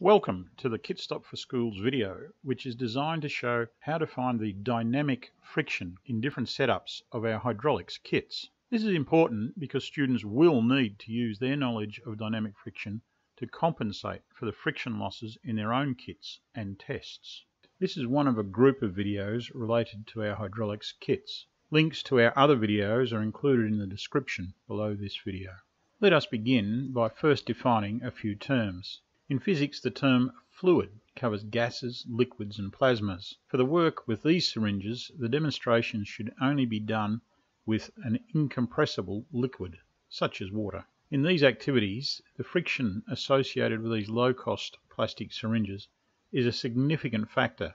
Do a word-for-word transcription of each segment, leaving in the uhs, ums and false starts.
Welcome to the Kit Stop for Schools video, which is designed to show how to find the dynamic friction in different setups of our hydraulics kits. This is important because students will need to use their knowledge of dynamic friction to compensate for the friction losses in their own kits and tests. This is one of a group of videos related to our hydraulics kits. Links to our other videos are included in the description below this video. Let us begin by first defining a few terms. In physics, the term fluid covers gases, liquids and plasmas. For the work with these syringes, the demonstration should only be done with an incompressible liquid, such as water. In these activities, the friction associated with these low-cost plastic syringes is a significant factor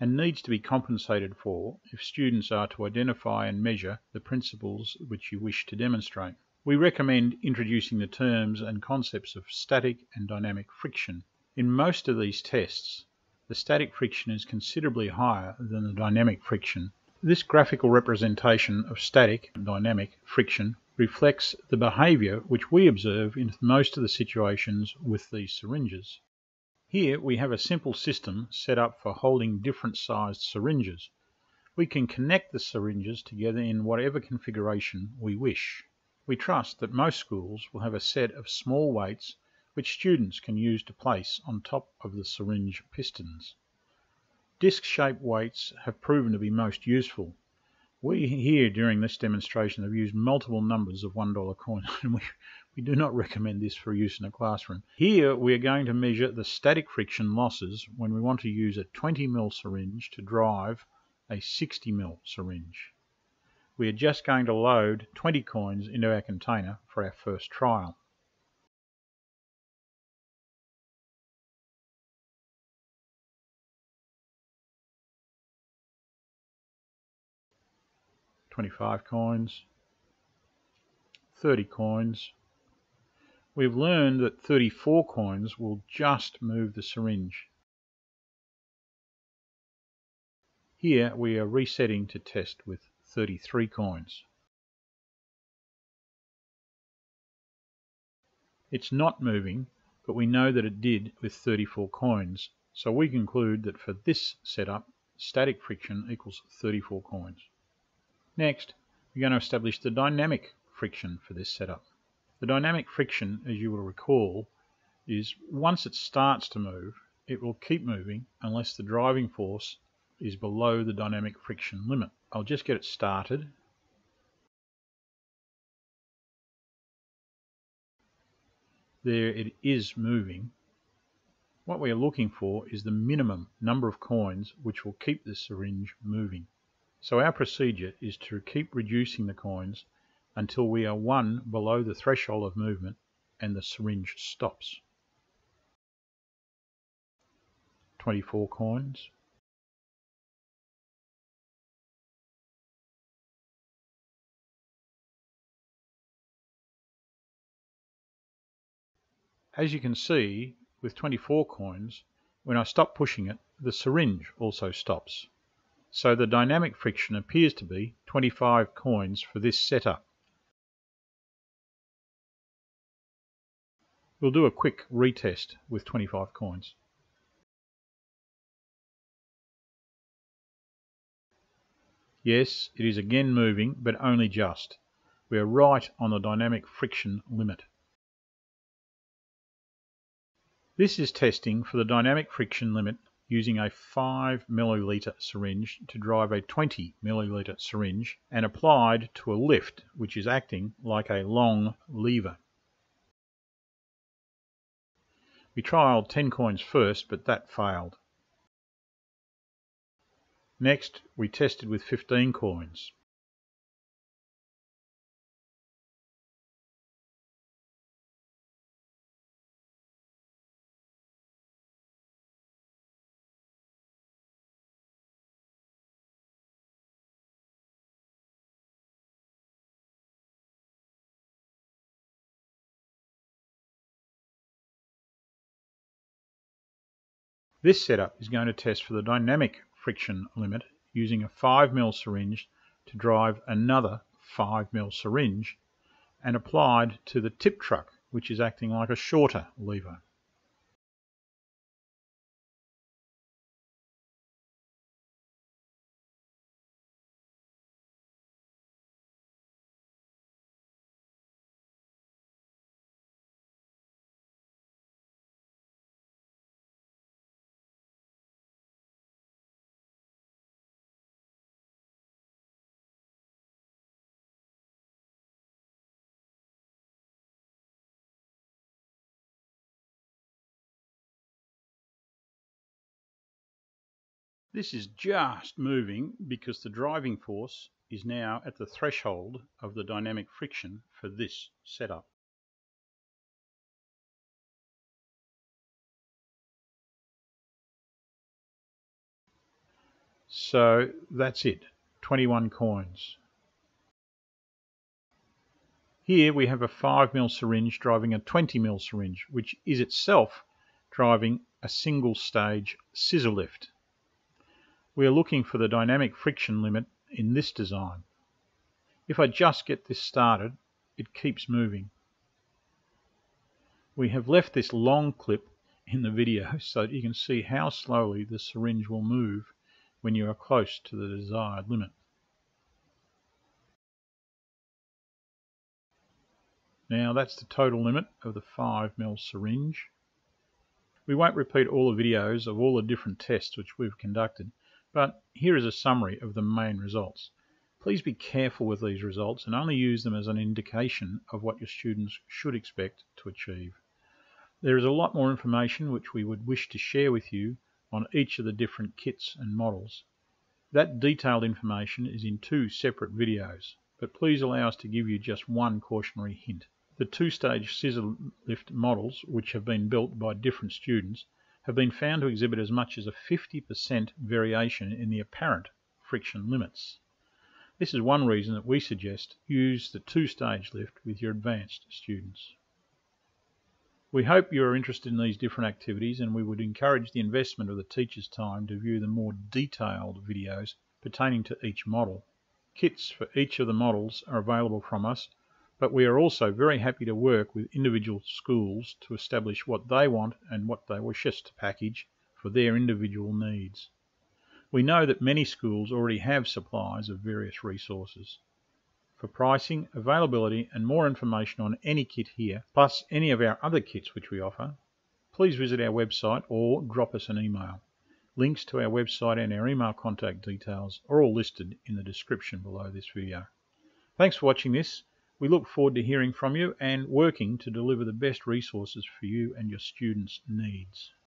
and needs to be compensated for if students are to identify and measure the principles which you wish to demonstrate. We recommend introducing the terms and concepts of static and dynamic friction. In most of these tests, the static friction is considerably higher than the dynamic friction. This graphical representation of static and dynamic friction reflects the behaviour which we observe in most of the situations with these syringes. Here we have a simple system set up for holding different sized syringes. We can connect the syringes together in whatever configuration we wish. We trust that most schools will have a set of small weights which students can use to place on top of the syringe pistons. Disc-shaped weights have proven to be most useful. We here during this demonstration have used multiple numbers of one dollar coins, and we, we do not recommend this for use in a classroom. Here we are going to measure the static friction losses when we want to use a twenty mil syringe to drive a sixty mil syringe. We are just going to load twenty coins into our container for our first trial. twenty-five coins, thirty coins. We've learned that thirty-four coins will just move the syringe. Here we are resetting to test with thirty-three coins. It's not moving, but we know that it did with thirty-four coins, so we conclude that for this setup, static friction equals thirty-four coins. Next, we're going to establish the dynamic friction for this setup. The dynamic friction, as you will recall, is once it starts to move, it will keep moving unless the driving force is below the dynamic friction limit. I'll just get it started. There it is moving. What we are looking for is the minimum number of coins which will keep the syringe moving. So our procedure is to keep reducing the coins until we are one below the threshold of movement and the syringe stops. twenty-four coins. As you can see, with twenty-four coins, when I stop pushing it, the syringe also stops. So the dynamic friction appears to be twenty-five coins for this setup. We'll do a quick retest with twenty-five coins. Yes, it is again moving, but only just. We are right on the dynamic friction limit. This is testing for the dynamic friction limit using a five milliliter syringe to drive a twenty milliliter syringe and applied to a lift which is acting like a long lever. We trialled ten coins first, but that failed. Next, we tested with fifteen coins. This setup is going to test for the dynamic friction limit using a five mil syringe to drive another five mil syringe and applied to the tip truck, which is acting like a shorter lever. This is just moving because the driving force is now at the threshold of the dynamic friction for this setup. So that's it, twenty-one coins. Here we have a five mil syringe driving a twenty mil syringe, which is itself driving a single stage scissor lift. We are looking for the dynamic friction limit in this design. If I just get this started, it keeps moving. We have left this long clip in the video so that you can see how slowly the syringe will move when you are close to the desired limit. Now that's the total limit of the five mil syringe. We won't repeat all the videos of all the different tests which we've conducted, but here is a summary of the main results. Please be careful with these results and only use them as an indication of what your students should expect to achieve. There is a lot more information which we would wish to share with you on each of the different kits and models. That detailed information is in two separate videos, but please allow us to give you just one cautionary hint. The two-stage scissor lift models, which have been built by different students, have been found to exhibit as much as a fifty percent variation in the apparent friction limits. This is one reason that we suggest use the two-stage lift with your advanced students. We hope you are interested in these different activities, and we would encourage the investment of the teacher's time to view the more detailed videos pertaining to each model. Kits for each of the models are available from us, but we are also very happy to work with individual schools to establish what they want and what they wish us to package for their individual needs. We know that many schools already have supplies of various resources. For pricing, availability and more information on any kit here, plus any of our other kits which we offer, please visit our website or drop us an email. Links to our website and our email contact details are all listed in the description below this video. Thanks for watching this. We look forward to hearing from you and working to deliver the best resources for you and your students' needs.